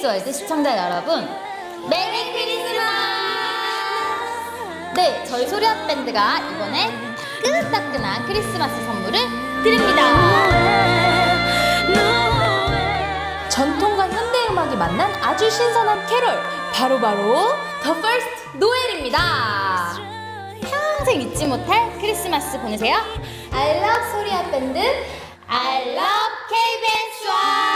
KBS월드 시청자 여러분, 메리 크리스마스! 네, 저희 소리아 밴드가 이번에 따끈따끈한 크리스마스 선물을 드립니다. 전통과 현대 음악이 만난 아주 신선한 캐롤, 바로바로 더 퍼스트 노엘입니다. 평생 잊지 못할 크리스마스 보내세요. I love 소리아 밴드, I love KBS와